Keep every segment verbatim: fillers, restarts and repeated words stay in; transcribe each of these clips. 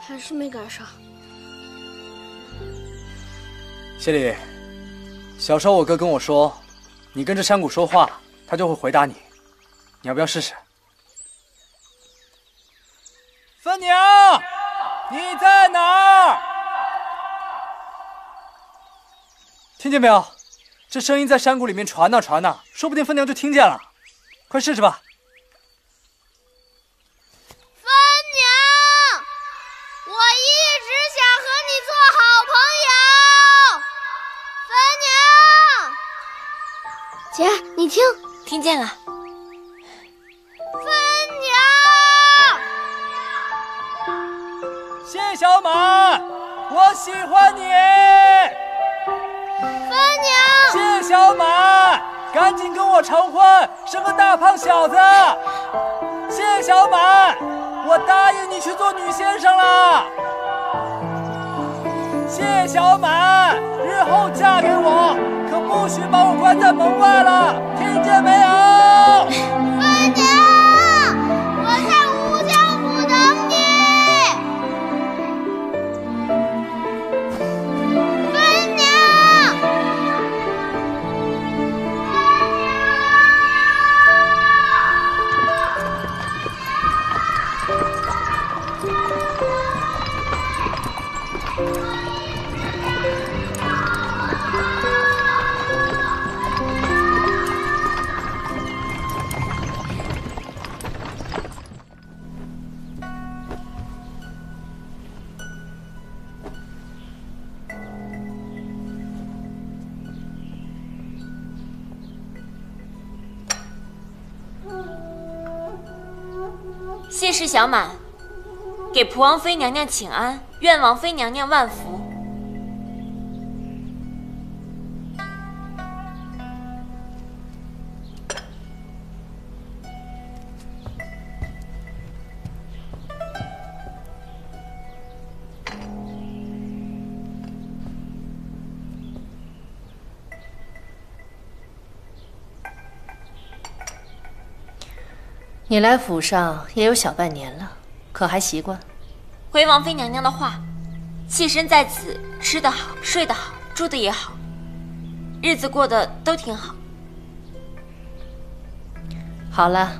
还是没赶上。谢礼，小时候我哥跟我说，你跟这山谷说话，他就会回答你。你要不要试试？三娘，你在哪儿？听见没有？这声音在山谷里面传呐传呐，说不定分娘就听见了。快试试吧。 姐，你听，听见了。芬娘，谢小满，我喜欢你。芬娘，谢小满，赶紧跟我成婚，生个大胖小子。谢小满，我答应你去做女先生了。谢小满，日后嫁给我。 可不许把我关在门外了，听见没有？芬娘，我在吴江府等你。芬娘，芬娘。 谢氏小满，给蒲王妃娘娘请安，愿王妃娘娘万福。你来府上也有小半年了，可还习惯？回王妃娘娘的话，妾身在此吃得好，睡得好，住得也好，日子过得都挺好。好了，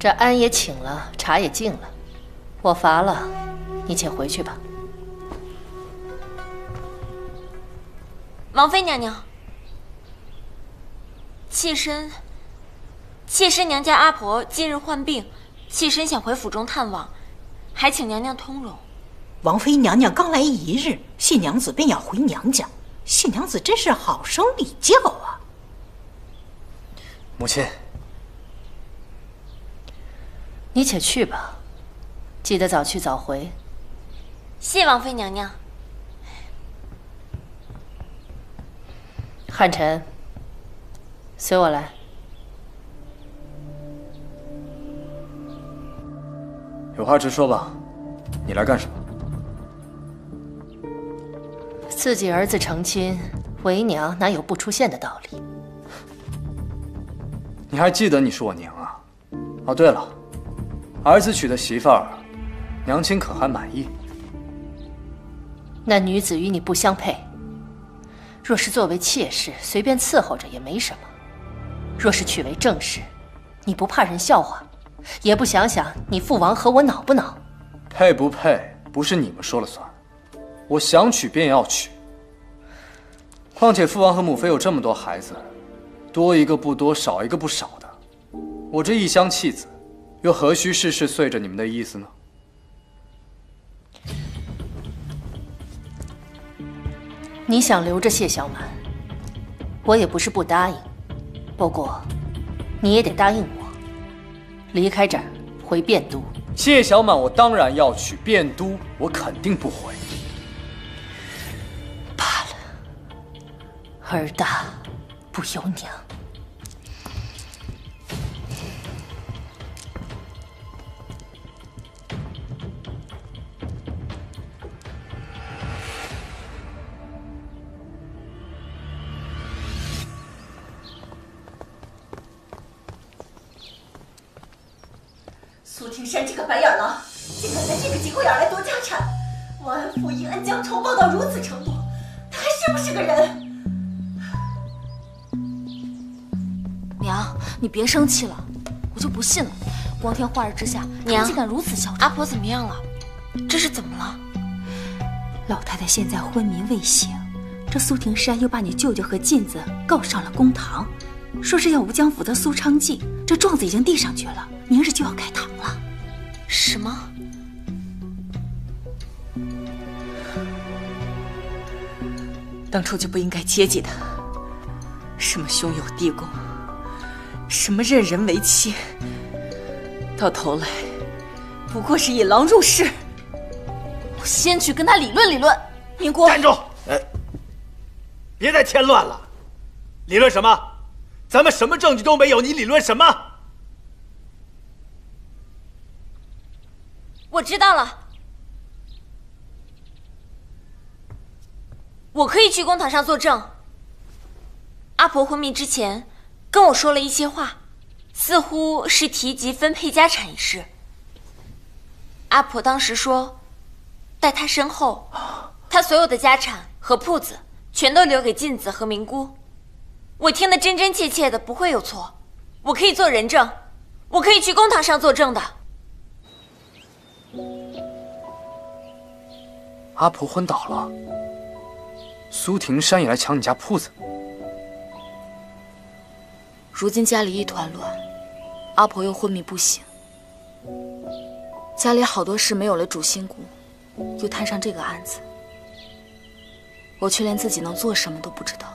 这安也请了，茶也敬了，我乏了，你且回去吧。王妃娘娘，妾身。 妾身娘家阿婆近日患病，妾身想回府中探望，还请娘娘通融。王妃娘娘刚来一日，谢娘子便要回娘家，谢娘子真是好生礼教啊。母亲，你且去吧，记得早去早回。谢王妃娘娘。汉臣，随我来。 有话直说吧，你来干什么？自己儿子成亲，为娘哪有不出现的道理？你还记得你是我娘啊？哦，对了，儿子娶的媳妇儿，娘亲可还满意？那女子与你不相配，若是作为妾室，随便伺候着也没什么；若是娶为正室，你不怕人笑话？ 也不想想你父王和我恼不恼？配不配不是你们说了算，我想娶便要娶。况且父王和母妃有这么多孩子，多一个不多，少一个不少的，我这一厢弃子，又何须事事随着你们的意思呢？你想留着谢小满，我也不是不答应，不过你也得答应我。 离开这儿，回汴都。谢小满，我当然要去汴都，我肯定不回。罢了，儿大不由娘。苏庭山这个白眼狼竟敢在这个节骨眼来夺家产，忘恩负义，恩将仇报到如此程度，他还是不是个人？娘，你别生气了，我就不信了，光天化日之下，娘竟敢如此嚣张！阿婆怎么样了？这是怎么了？老太太现在昏迷未醒，这苏庭山又把你舅舅和妗子告上了公堂，说是要吴江府的苏昌济。这状子已经递上去了，明日就要开堂了。什么？当初就不应该接济他，什么兄友弟恭，什么任人为妻，到头来不过是引狼入室。我先去跟他理论理论。明姑，站住！哎，别再添乱了。理论什么？咱们什么证据都没有，你理论什么？我知道了，我可以去公堂上作证。阿婆昏迷之前跟我说了一些话，似乎是提及分配家产一事。阿婆当时说，在她身后，她所有的家产和铺子全都留给妗子和明姑。我听得真真切切的，不会有错。我可以做人证，我可以去公堂上作证的。阿婆昏倒了，苏庭山也来抢你家铺子。如今家里一团乱，阿婆又昏迷不醒，家里好多事没有了主心骨，又摊上这个案子，我却连自己能做什么都不知道。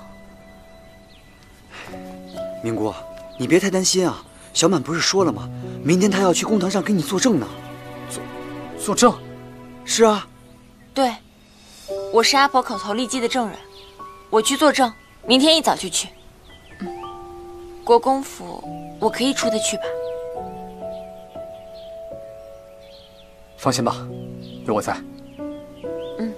明姑，你别太担心啊！小满不是说了吗？明天她要去公堂上给你作证呢。作作证？是啊。对，我是阿婆口头立记的证人，我去作证，明天一早就去。嗯，国公府我可以出得去吧？放心吧，有我在。嗯。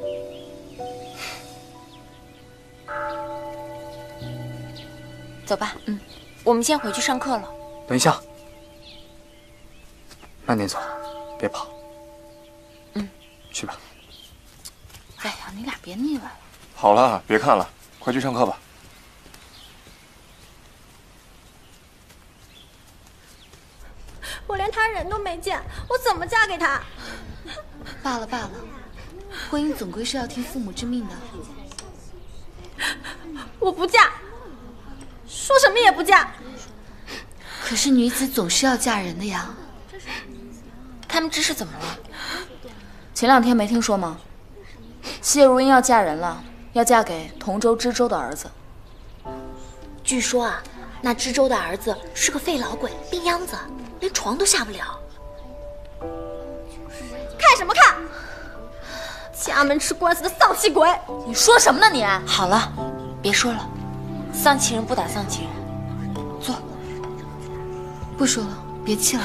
走吧，嗯。我们先回去上课了。等一下，慢点走，别跑。嗯，去吧。哎呀，你俩别腻歪了。好了，别看了，快去上课吧。我连他人都没见，我怎么嫁给他？罢了罢了，婚姻总归是要听父母之命的。我不嫁。说什么也不嫁，可是女子总是要嫁人的呀。他们这是怎么了？前两天没听说吗？谢如英要嫁人了，要嫁给同州知州的儿子。据说啊，那知州的儿子是个废老鬼，病秧子，连床都下不了。看什么看？家门吃官司的丧气鬼！你说什么呢你？好了，别说了。丧气人不打丧气人，坐。不说了，别气了。